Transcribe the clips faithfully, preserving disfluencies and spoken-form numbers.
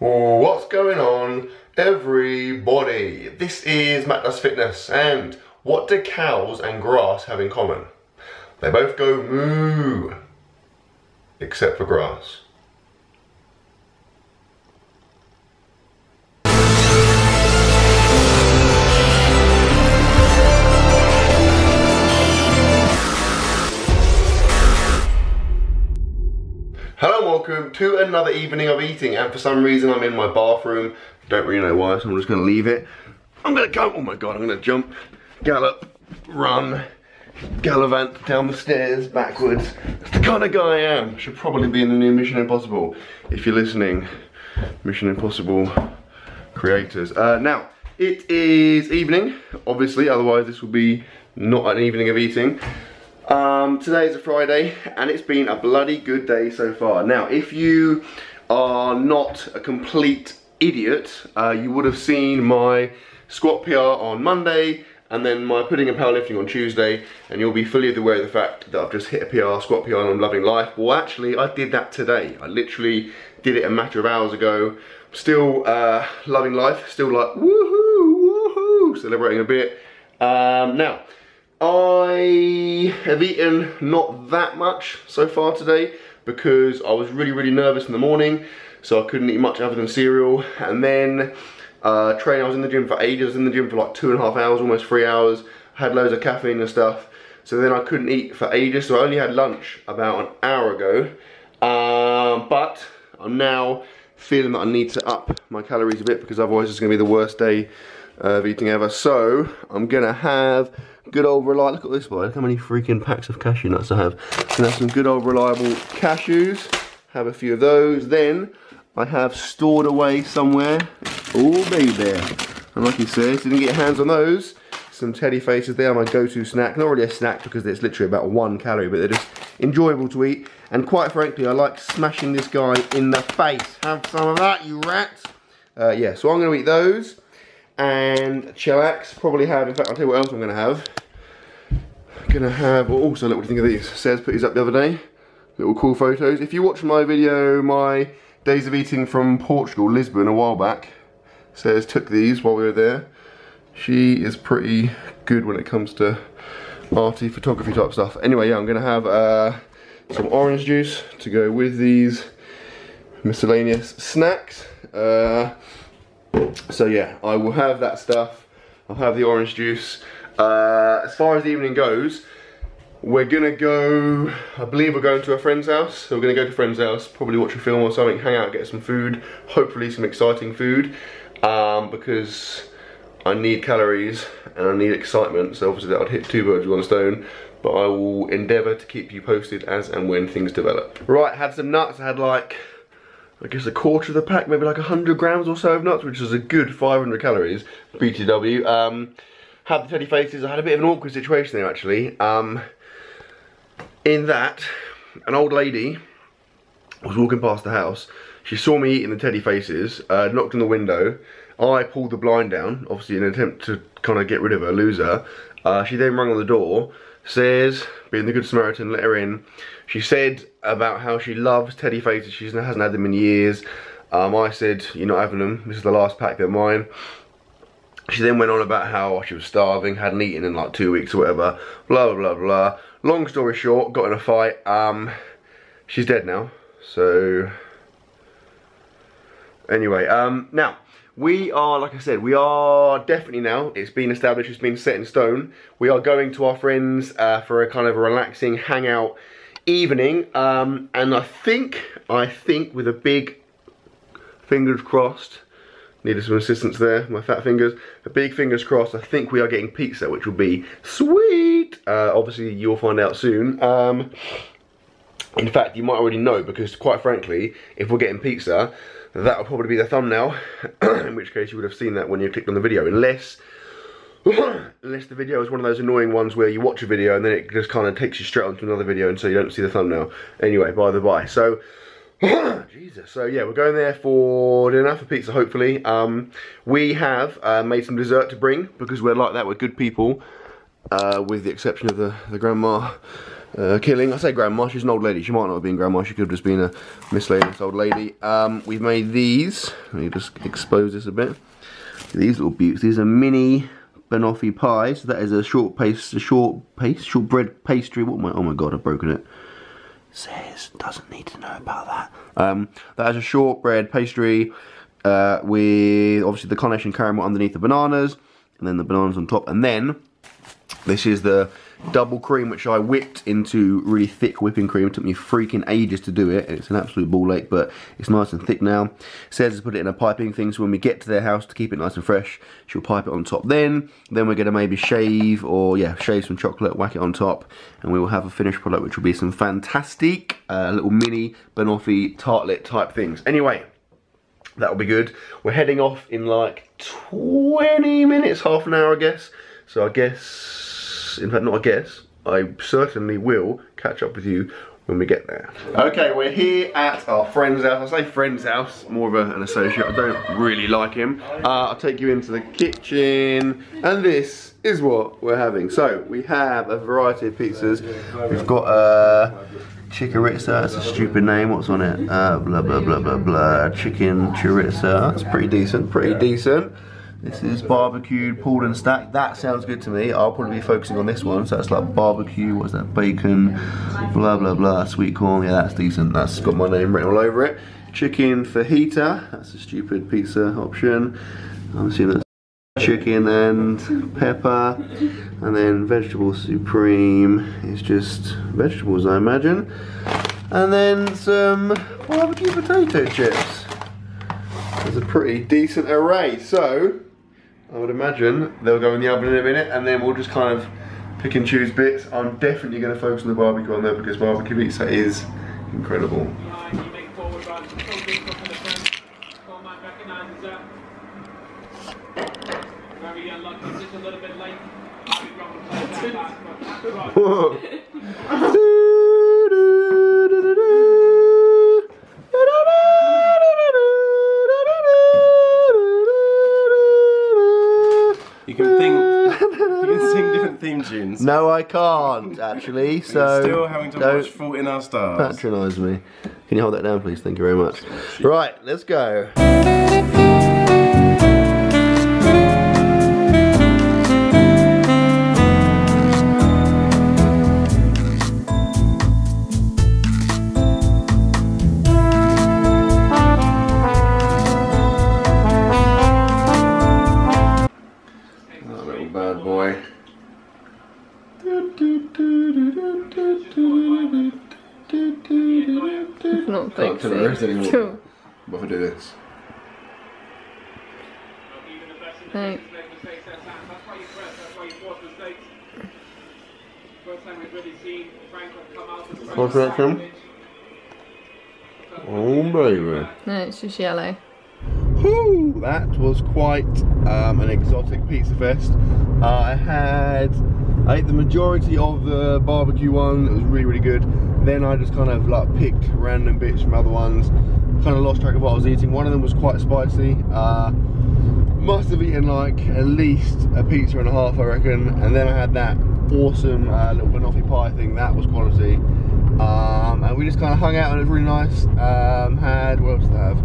What's going on, everybody? This is MattDoesFitness, and what do cows and grass have in common? They both go moo, except for grass. Hello and welcome to another evening of eating, and for some reason I'm in my bathroom. Don't really know why, so I'm just gonna leave it. I'm gonna go, oh my god, I'm gonna jump, gallop, run, gallivant down the stairs, backwards. That's the kind of guy I am. Should probably be in the new Mission Impossible. If you're listening, Mission Impossible creators. Uh, now, it is evening, obviously, otherwise this will be not an evening of eating. Um, today is a Friday, and it's been a bloody good day so far. Now, if you are not a complete idiot, uh, you would have seen my squat P R on Monday, and then my pudding and powerlifting on Tuesday, and you'll be fully aware of the fact that I've just hit a P R, squat P R, and I'm loving life. Well, actually, I did that today. I literally did it a matter of hours ago. Still uh, loving life, still like, woohoo, woohoo, celebrating a bit. Um, now, I have eaten not that much so far today because I was really, really nervous in the morning, so I couldn't eat much other than cereal. And then uh, train, I was in the gym for ages, I was in the gym for like two and a half hours, almost three hours. I had loads of caffeine and stuff, so then I couldn't eat for ages, so I only had lunch about an hour ago. Um, but I'm now feeling that I need to up my calories a bit because otherwise it's going to be the worst day of eating ever. So I'm gonna have good old reliable, look at this boy, look how many freaking packs of cashew nuts I have. I'm gonna have some good old reliable cashews, have a few of those. Then I have stored away somewhere, oh baby, and like you said, if you didn't get your hands on those, some Teddy Faces, they are my go-to snack. Not really a snack because it's literally about one calorie, but they're just enjoyable to eat. And quite frankly, I like smashing this guy in the face. Have some of that, you rats. Uh, yeah, so I'm gonna eat those. And chillax, probably have, in fact I'll tell you what else I'm going to have. I'm going to have, well, also look what do you think of these. Sez put these up the other day, little cool photos. If you watch my video, my days of eating from Portugal, Lisbon a while back, Sez took these while we were there. She is pretty good when it comes to arty photography type stuff. Anyway, yeah, I'm going to have uh, some orange juice to go with these miscellaneous snacks. Uh, So yeah, I will have that stuff, I'll have the orange juice. Uh, as far as the evening goes, we're gonna go, I believe we're going to a friend's house. So we're gonna go to a friend's house, probably watch a film or something, hang out, get some food, hopefully some exciting food, um, because I need calories and I need excitement, so obviously that would hit two birds with one stone. But I will endeavour to keep you posted as and when things develop. Right, had some nuts, I had like, I guess a quarter of the pack, maybe like one hundred grams or so of nuts, which is a good five hundred calories, B T W. Um, had the Teddy Faces, I had a bit of an awkward situation there actually. Um, in that, an old lady was walking past the house, she saw me eating the Teddy Faces, uh, knocked on the window, I pulled the blind down, obviously in an attempt to kind of get rid of her, lose her. Uh, she then rang on the door, says, being the Good Samaritan, let her in. She said about how she loves Teddy Faces, she hasn't had them in years. Um, I said, you're not having them, this is the last pack, they're mine. She then went on about how she was starving, hadn't eaten in like two weeks or whatever, blah, blah, blah, blah. Long story short, got in a fight. Um, she's dead now, so... Anyway, um, now, we are, like I said, we are definitely now, it's been established, it's been set in stone. We are going to our friends uh, for a kind of a relaxing hangout evening. Um, and I think, I think with a big, fingers crossed, needed some assistance there, my fat fingers, a big fingers crossed, I think we are getting pizza, which will be sweet. Uh, obviously, you'll find out soon. Um, in fact, you might already know, because quite frankly, if we're getting pizza, that'll probably be the thumbnail, in which case you would have seen that when you clicked on the video, unless unless the video is one of those annoying ones where you watch a video and then it just kind of takes you straight onto another video and so you don't see the thumbnail. Anyway, by the by, so, Jesus, so yeah, we're going there for dinner, for pizza hopefully. Um, we have uh, made some dessert to bring, because we're like that, we're good people, uh, with the exception of the, the grandma uh, killing. I say grandma, she's an old lady. She might not have been grandma, she could have just been a miscellaneous old lady. Um, we've made these. Let me just expose this a bit. These little beauts. These are mini banoffee pies. That is a short paste, a short paste, short bread pastry. What my, oh my god, I've broken it. Says doesn't need to know about that. Um, that is a shortbread pastry uh, with obviously the carnation caramel underneath the bananas, and then the bananas on top. And then this is the double cream, which I whipped into really thick whipping cream. It took me freaking ages to do it, and it's an absolute ball ache, but it's nice and thick now. It says to put it in a piping thing, so when we get to their house, to keep it nice and fresh, she'll pipe it on top then. Then we're gonna maybe shave, or yeah, shave some chocolate, whack it on top, and we will have a finished product, which will be some fantastic uh, little mini banoffee tartlet type things. Anyway, that'll be good. We're heading off in like twenty minutes, half an hour, I guess. So I guess, in fact, not I guess, I certainly will catch up with you when we get there. Okay, we're here at our friend's house. I say friend's house, more of a, an associate. I don't really like him. Uh, I'll take you into the kitchen, and this is what we're having. So, we have a variety of pizzas. We've got a chicharrizza, that's a stupid name. What's on it? Uh, blah, blah, blah, blah, blah. Chicken chorizo. That's pretty decent, pretty decent. This is barbecued, pulled and stacked. That sounds good to me. I'll probably be focusing on this one. So that's like barbecue, what's that, bacon, blah, blah, blah, sweet corn. Yeah, that's decent. That's got my name written all over it. Chicken fajita. That's a stupid pizza option. I'm assuming that's chicken and pepper. And then vegetable supreme is just vegetables, I imagine. And then some barbecue potato chips. That's a pretty decent array. So I would imagine they'll go in the oven in a minute, and then we'll just kind of pick and choose bits. I'm definitely going to focus on the barbecue on there, because barbecue pizza is incredible. Tunes. No, I can't actually. So still having to watch Fault in Our Stars. Patronise me. Can you hold that down, please? Thank you very much. Right, let's go. Oh, little bad boy. Not can't turn the rest anymore. Cool. What if I do this? Right. What's that from? Oh baby. No, it's just yellow. Whew, that was quite um, an exotic pizza fest. Uh, I had I ate the majority of the barbecue one. It was really, really good. Then I just kind of like picked random bits from other ones. Kind of lost track of what I was eating. One of them was quite spicy. Uh, must have eaten like at least a pizza and a half, I reckon. And then I had that awesome uh, little banoffee pie thing. That was quality. Um, and we just kind of hung out, and it was really nice. Um, had, what else did I have?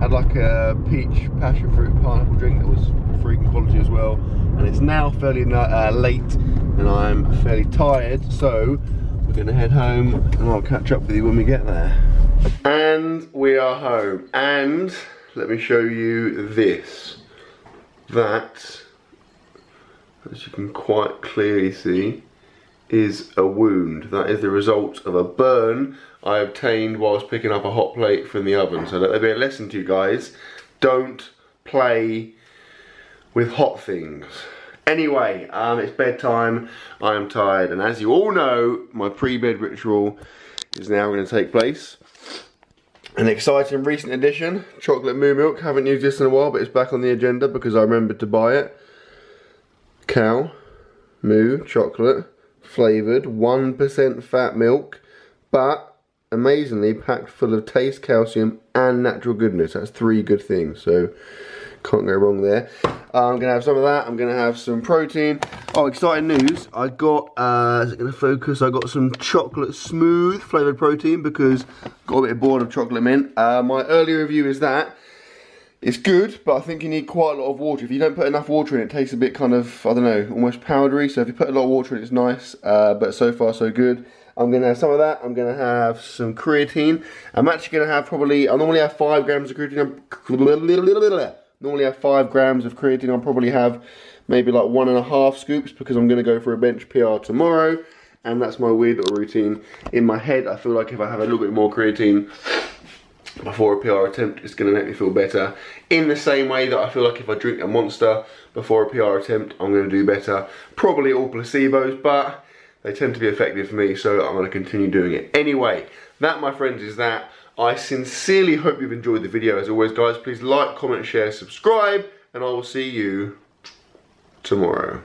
Had like a peach passion fruit pineapple drink that was freaking quality as well. And it's now fairly uh, late, and I'm fairly tired, so we're gonna head home, and I'll catch up with you when we get there. And we are home, and let me show you this. That, as you can quite clearly see, is a wound. That is the result of a burn I obtained whilst picking up a hot plate from the oven. So let there be a lesson to you guys. Don't play with hot things. Anyway, um, it's bedtime, I am tired, and as you all know, my pre-bed ritual is now going to take place. An exciting recent addition, chocolate moo milk. Haven't used this in a while, but it's back on the agenda because I remembered to buy it. Cow, moo, chocolate, flavoured, one percent fat milk, but amazingly packed full of taste, calcium and natural goodness. That's three good things, so Can't go wrong there. Uh, I'm gonna have some of that. I'm gonna have some protein. Oh, exciting news! I got. Uh, is it gonna focus? I got some chocolate smooth flavored protein because got a bit bored of chocolate mint. Uh, my early review is that it's good, but I think you need quite a lot of water. If you don't put enough water in, it tastes a bit kind of I don't know, almost powdery. So if you put a lot of water in, it's nice. Uh, but so far so good. I'm gonna have some of that. I'm gonna have some creatine. I'm actually gonna have probably. I normally have five grams of creatine. I'm Normally I have five grams of creatine. I'll probably have maybe like one and a half scoops because I'm going to go for a bench P R tomorrow. And that's my weird little routine. In my head, I feel like if I have a little bit more creatine before a P R attempt, it's going to make me feel better. In the same way that I feel like if I drink a Monster before a P R attempt, I'm going to do better. Probably all placebos, but they tend to be effective for me, so I'm going to continue doing it. Anyway, that, my friends, is that. I sincerely hope you've enjoyed the video. As always, guys, please like, comment, share, subscribe, and I will see you tomorrow.